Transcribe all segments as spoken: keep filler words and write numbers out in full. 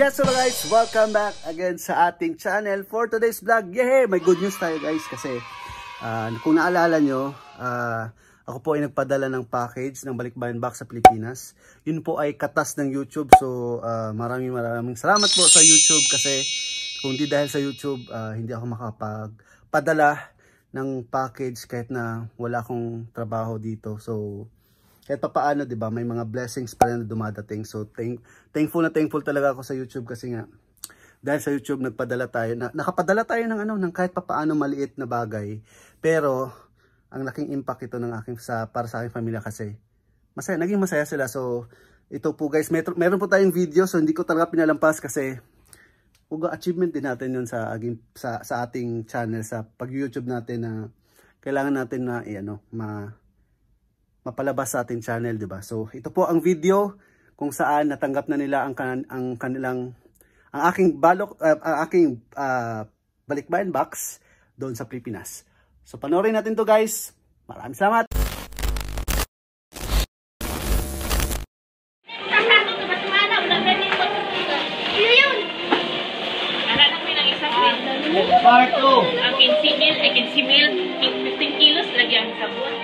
Yes, hello guys! Welcome back again sa ating channel for today's vlog. Yeah, may good news tayo guys kasi uh, kung naalala nyo, uh, ako po ay nagpadala ng package ng BalikBayan Box sa Pilipinas. Yun po ay katas ng YouTube. So uh, maraming maraming salamat po sa YouTube kasi kung di dahil sa YouTube, uh, hindi ako makapagpadala ng package kahit na wala akong trabaho dito. So kahit pa paano, diba, may mga blessings pa rin na dumadating. So, thank, thankful na thankful talaga ako sa YouTube kasi nga, dahil sa YouTube, nagpadala tayo, na, nakapadala tayo ng ano, ng kahit pa paano maliit na bagay. Pero, ang laking impact ito ng aking, sa, para sa aking pamilya kasi, masaya, naging masaya sila. So, ito po guys, meron, meron po tayong video, so hindi ko talaga pinalampas kasi, uga achievement din natin yun sa, sa, sa ating channel, sa pag-YouTube natin na, kailangan natin na, eh, ano, ma, mapalabas sa ating channel, diba? So, ito po ang video kung saan natanggap na nila ang, kan ang kanilang, ang aking balok, uh, ang aking uh, BalikBayan Box doon sa Pilipinas. So, panoorin natin to guys. Maraming salamat! Ang kinsimil, ay kinsimil, fifteen kilos lagi ang sabon.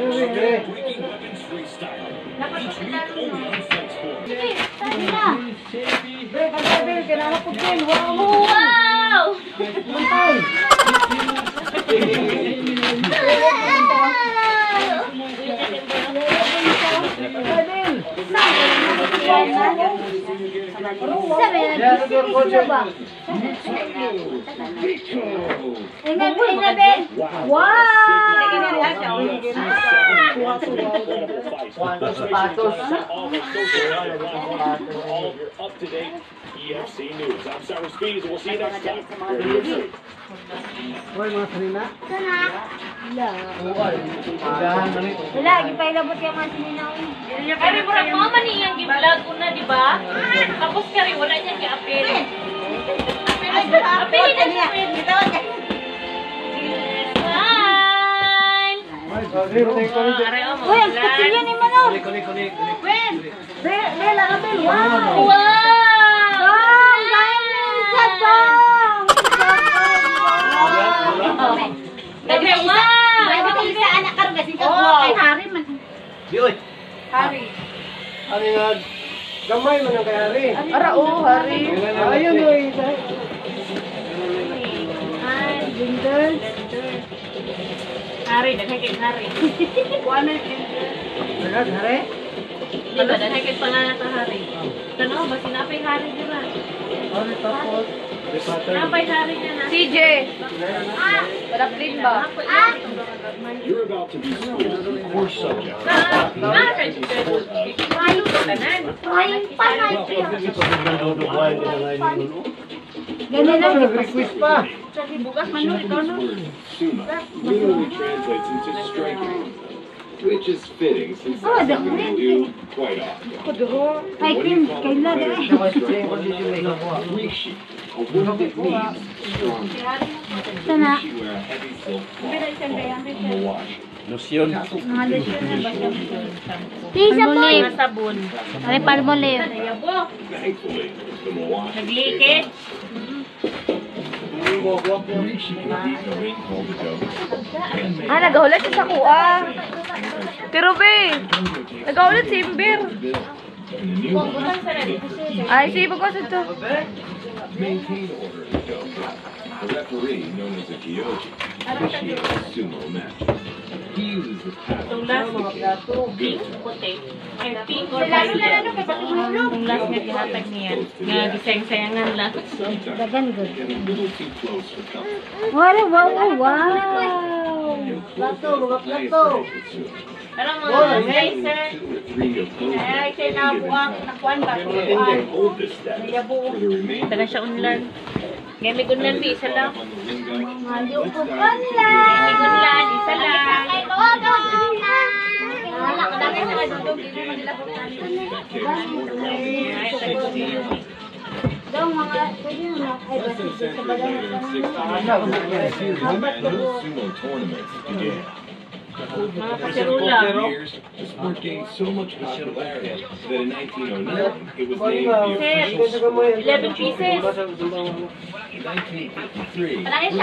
Wow! One Spatos. All the social media platforms for all of your up-to-date E F C news. I'm Cyrus Speeds. We'll see you next time. Hoy mga kanina. Sana. Wala, gipailabot yung mga sininaw. Pero mura mo man niyang giblog una, di ba? Tapos kari wala niya gi-appeal. Appeal. Appeal niya. Well, kecilnya ni mana? Well, bela ambil. Wow, wow, banyak sabang. Tapi wow, ada kita anak karu kasih kau. Hari mana? Biar. Hari. Hari nak gamai mana kau hari? Ada oh hari. Ayo noi. Hai, Jinder. Hari dah sakit hari. Kuana Jinder. Berat hari. Lepas dah sakit penganat hari. Kenapa masih nape hari juga? Hari takut. Nape hari ni? C J. Ah, berat limba. Ah. You're about to be schooled for subjects. Nah, Jinder. Malu kanan. Main panai. Ganun lang, request pa. Bukas manu, ito no. Oh, ada kulit. Kodoro. Hiking, kailan eh. Sana. Lotion. Mga lotion na ba yung palmolive? Sabon. Ay, palmolive. Naglikit. Ah, nagahulat siya sa kuha. Pero be, nagahulat si Imbir. Ay, sibag ko sa ito. Itong last niya, pink, puti. Ay, pink or white yan. Itong last niya, gihatag niya. Nga, gisayang-sayangan lang. Dagan, good. Wow, wow, wow, wow! Plato, mga plato! Parang mga geyser. Ay, siya nabuang, nakuan ba? Nayabuang. Ito na siya unlan. Ngayon, may unlan, di isa lang. Hindi ko unlan! May unlan, isa lang. The For several years, the sport gained so much popularity that in nineteen oh nine it was named the official sport. In nineteen fifty-three, Staring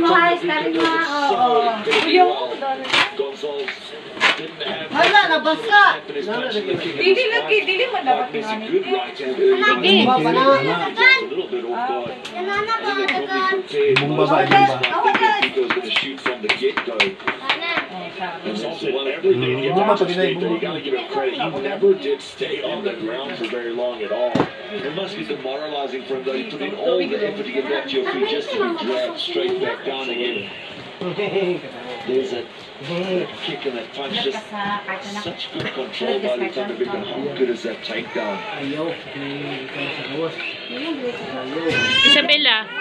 mo ha, staring mo ha, oo. Hala, nabasa! Dili na, dili mo dapat namin. Dili. Nanakan! Nanakan, nanakan. Bumbaba, bumbaba. There's also one every day. You have to state that you got to give him credit. He never did stay on the ground for very long at all. It must be demoralizing for him though. He put in all the effort to get back to your feet just to be dragged straight back down again. There's a kick and that punch, just such good control by the time. How good is that takedown? Isabella. Hi,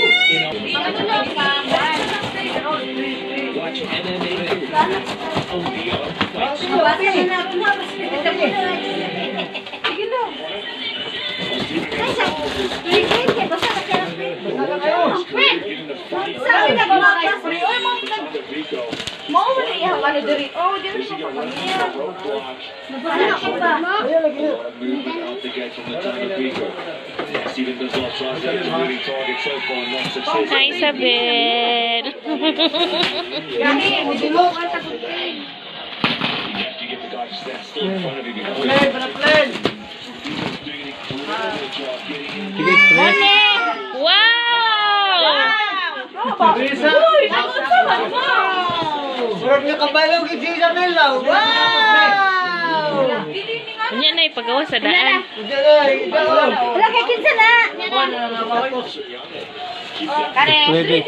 Isabel. Wow! Nya na ipagawa sa daan. Wala kay kinsa na. Kare. Uy,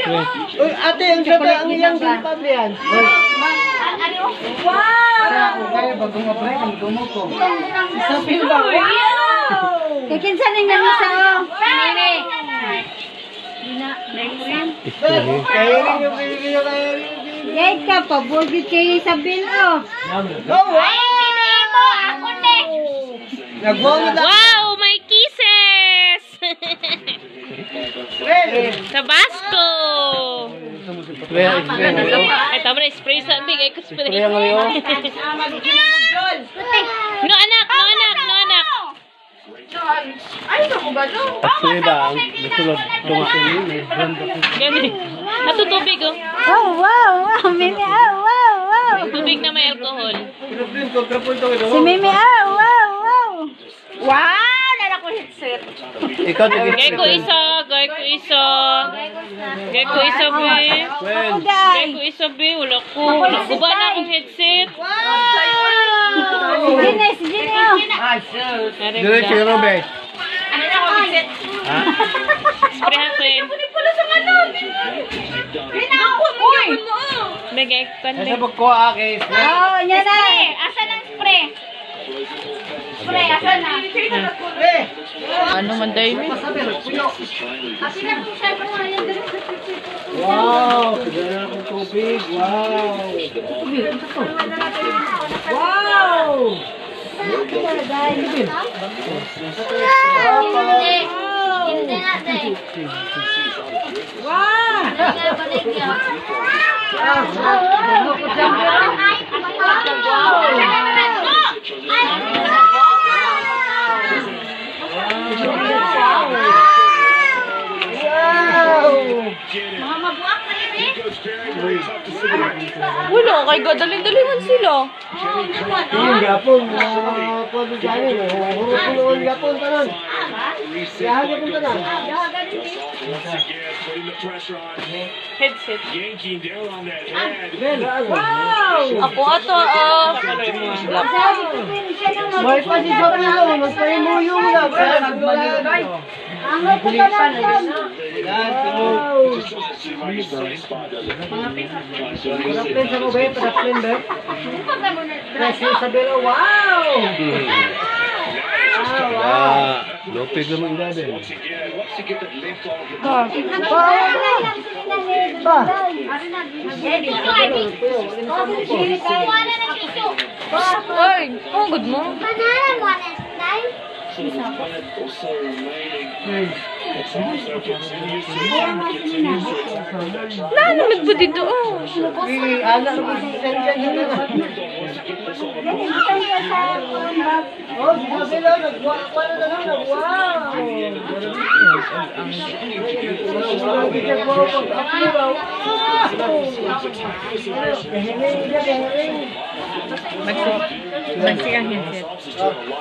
ate, ang ganda ang iyang pamilya. Wow! Kaya bagong apply ng dumo ko. Sa pinba. Kay kinsa ning namisa yo? Nene. Dina, nairin. Kairin yo, kairin yo, kairin. Yay ka pa, bogit kay Isabel oh. Wow! Wow, my kisses! Tabasco! Eh, tama na, spray sa big. Ay, kuspray. No, anak! No, anak! No, anak! Ay, ito mo ba doon? Actually ba, nasulog dumasin yun. Natutubig oh. Wow, wow, wow, mimi, wow, wow, wow. Tubig na may alcohol. Si mimi, wow, wow, wow. Wow, lala ko headset. Gay ko iso, gay ko iso. Gay ko iso, gay. Gay ko iso, gay. Wala ko. Naguba na akong headset. Wow! Sige na, sige na. Ay, sus. Diretso ka rin, babe. Ano na akong headset? Ha? Sprehan ko yun. Bigay ko na. Nasa bag ko akin. Oo, niya na. Asan ang spray? Spray, asan na? Ano man tayo? Asin na po siya. Wow! Kagana akong tubig. Wow! Wow! Wala, kay God, dalin-dalihan sila. Yung gapon, pwede dyan yun. Hurot-hurot gapon tanan. Yahan gapon tanan. Headset. Wow! Ako ato, ah. May pasisap nila, mas paimuyo lang. Anggo ko tanan. Wow! Lopez naman dati. Pa! Pa! Pa! Ay! Ang good mo. So the planet also remaining. It's also continues to continues to attack the Dutch army. No, no, it's good. Oh, really? I don't know what's going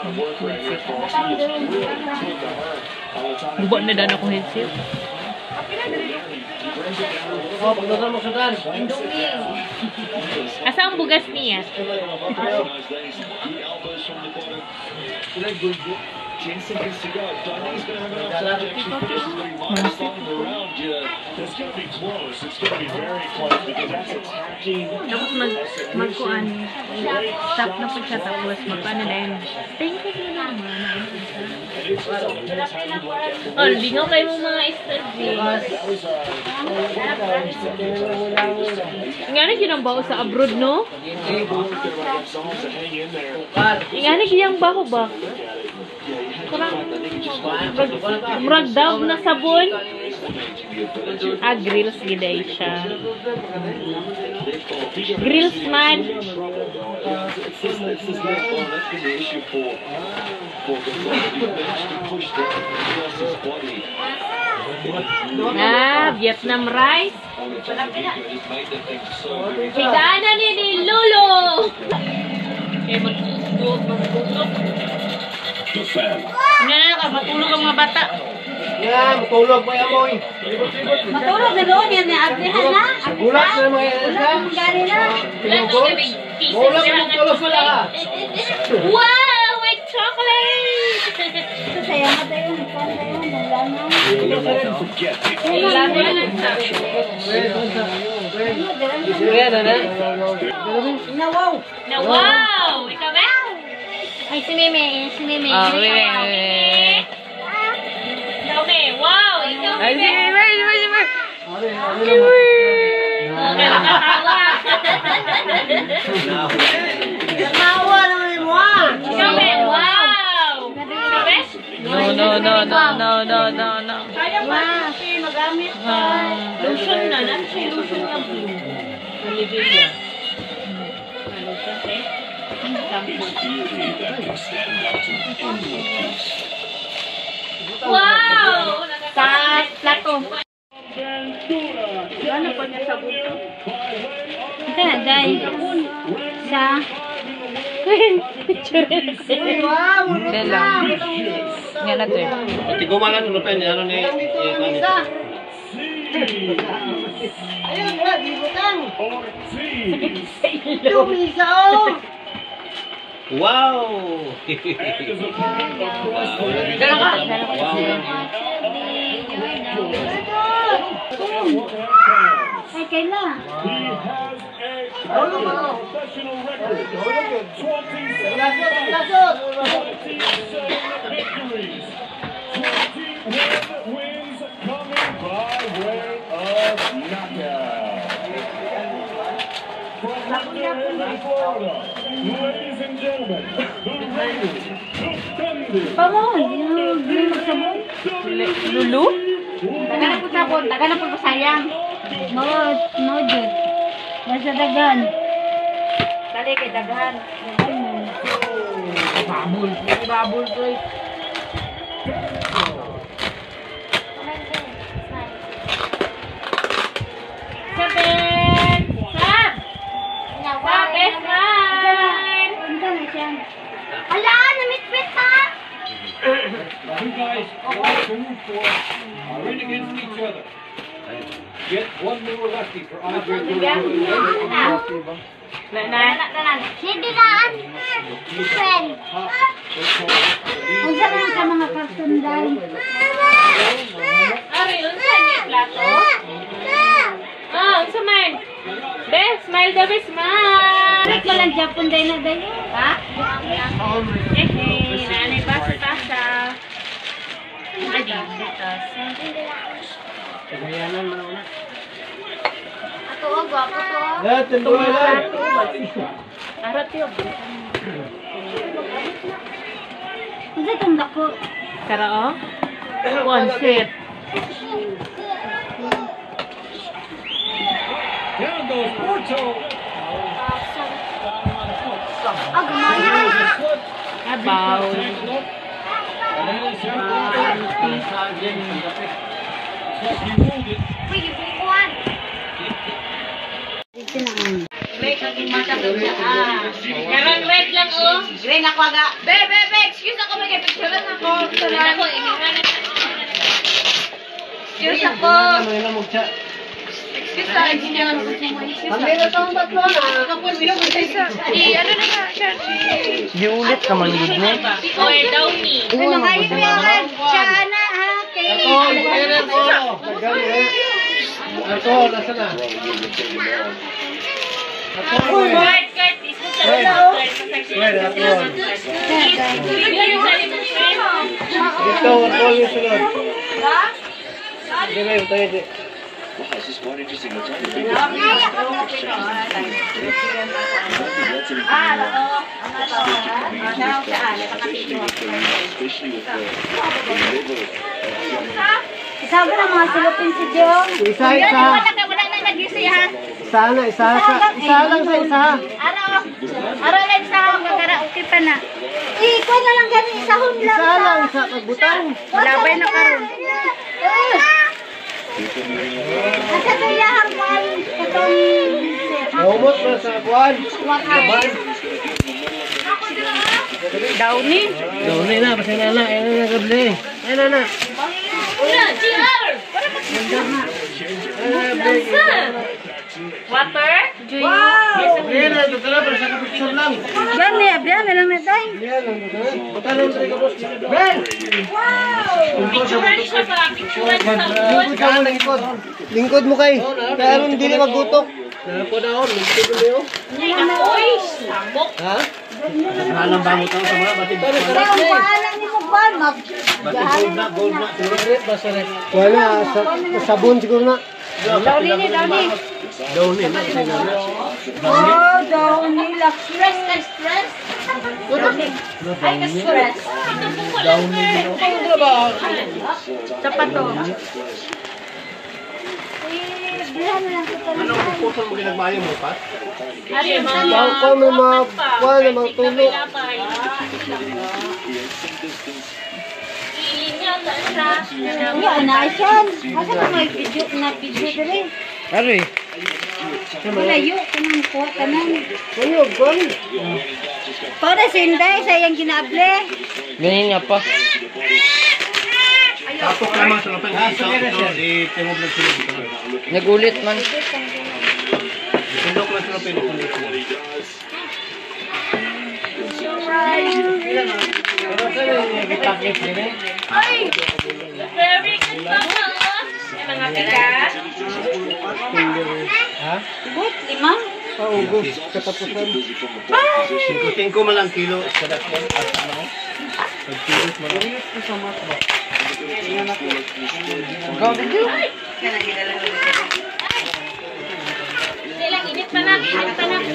on. Buat na dana ko headset. Oh, pagdating mo sa dan. Indomie. Asa ang bugas niya? Tapos mag magkuan tap na pagka tapos magpano na yun. Thank you na naman. Oh, lingaw kayo mong mga estudyos. Nga na yun ang baho sa abroad, no? Nga na yun ang baho ba? Murag daw na sabon. Ah, grills giday siya. Grills man. Ah, Vietnam rice. Higana ni ni Lolo. Okay, magtutok, magtutok. Ngayon ka, matulog ang mga bata. Yan, matulog mo yan mo. Matulog na doon, yan na ablihan na. Gulat na mga yan na. Pinugod. Gulat na magtulog mo lang ha. Wow, may chocolate! Sasaya nga tayo, nagpan tayo, naglanang. Naglanang na nagsabi. Yan na na. Nawaw! Nawaw! Ikaw ba? Ay, si Meme, si Meme. Oh, Meme. Ikaw, Meme. Wow, ikaw, Meme. Ay, si Meme, si Meme, si Meme. Si Meme. Nakatawa. Nakatawa naman mo. Ikaw, Meme. Wow. Ikaw, Meme? No, no, no, no, no, no, no. Kaya pa, si magamit pa. Lotion na. Ano si lotion na blue? Nalibigya. Lotion, eh? It's beauty that can stand up to any piece. Wow! Sa plato. Ano po niya sa buto? Ito na, dahil sa picture. Wow! Hindi lang. Nga na ito eh. Pati gumalan, tulupin. Ano niya? Ayun na, dibutan. Dumisa o! Wow! Dala ka! Ay, Kayla! Wow! Vamos, Lulu. Tagal po sabon, tagal po sayang. No, no jud. Nasa dagan. Balik kay dagan. Babul, babul toy. You guys are two, four, are in against each other. Get one more lucky for Andre. Smile. Jadi kita kebayanan mana? Atau gua apa tuh? Ya tentu aja. Arah tiup. Jadi tembak ku. Karo? One set. Here goes Porto. Abau. Yulit ka man gud ni. Or daw ni. Ano nga yung meron? Sana ha, kay. Ato, nasa na. Ato, white card is sa loob. Wait, ato. Ito, ato yung sunod. Ha? Hindi na yung tayo di. This is more interesting. I'm trying to figure out how Asa to ya harman itong lumot na sa kuwan. Downy. Downy na basta na na ayan na gable. Ayan na na. Una, G R. Water? Wow. Ayan na, dito na para sa kapicture lang. Ayan na, ayan na lang na tayo. Ayan na, patalong tayo ka boss. Ben! Wow! Picturean siya ba? Picturean sa buwan. Lingkod. Lingkod mo kay. Kaya rin hindi magutok. Nalapo na ako, lingkod mo yun. Uy, sabok. Ha? Alam ba mo tayo sa mga batid? Paalam ni Mugban. Batid na, gold na. Wala, sabon siguro na. Downy ni, Downy. Downy na. Oh, Downy. Stress na stress. Ay, na-stress. Downy na. Sapato. Ano ang puso mo ginagmaya mo, Pat? Ayun, bangko na mabuwa na magtulo. Ano na siyan? Asa na may video na video dali? Ari. Malayo, kanang kuha ka nang. Kayo, gano'n. Para sa hindi, sayang ginable. Ganyan nga pa. Tapok naman sa lapang isa ito si Timo Vlog sila dito. Nagulit man. Sundok lang sa lapang ito. Pero sa'yo yung bitakit din eh. Ay! Very good pa mo! Ay mga pikas. Ha? Good, lima? Oo, good. Katapusan. Ay! Tingko mo lang kilo. Pagkilos mo lang. Pagkilos mo sa matba. Kau begitu? Ini lagi ini panas, ini panas.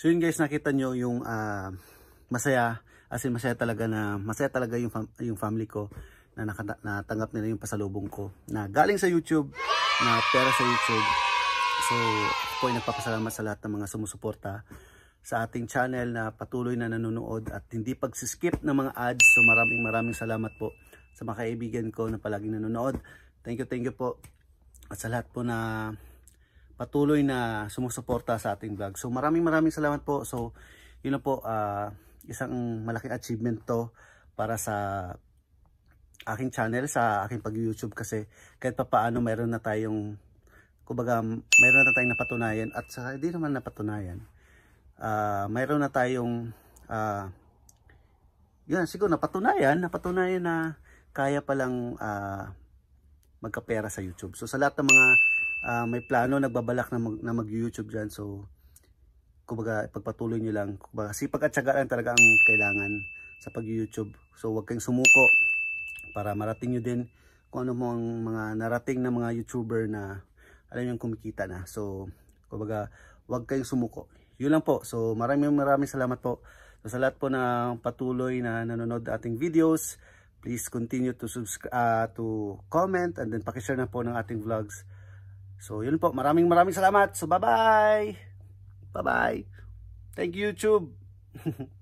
So yun guys, nakita nyo yung uh, masaya, as in masaya talaga na masaya talaga yung, fam yung family ko na natanggap nila yung pasalubong ko na galing sa YouTube, na pera sa YouTube. So ako ay nagpapasalamat sa lahat ng mga sumusuporta sa ating channel na patuloy na nanonood at hindi pagsiskip ng mga ads. So maraming maraming salamat po sa mga kaibigan ko na palaging nanonood. Thank you, thank you po. At sa lahat po na patuloy na sumusuporta sa ating vlog. So maraming maraming salamat po. So yun na po, uh, isang malaking achievement to para sa aking channel, sa aking pag-YouTube, kasi kahit papaano mayroon na tayong, kumbaga mayroon na tayong napatunayan, at sa hindi naman napatunayan, uh, mayroon na tayong uh, yun siguro napatunayan, napatunayan na kaya palang uh, magkapera sa YouTube. So sa lahat ng mga Uh, may plano, nagbabalak na, mag, na mag YouTube dyan, so kumbaga pagpatuloy nyo lang, kumbaga sipag at tiyagaan talaga ang kailangan sa pag YouTube. So huwag kayong sumuko para marating nyo din kung ano mong mga narating na mga YouTuber na alam yung kumikita na. So kumbaga huwag kayong sumuko, yun lang po. So maraming maraming salamat po. So, sa lahat po na patuloy na nanonood ating videos, please continue to subscribe, uh, to comment, and then pakishare na po ng ating vlogs. So yun po, maraming maraming salamat. So bye-bye. Bye-bye. Thank you, YouTube.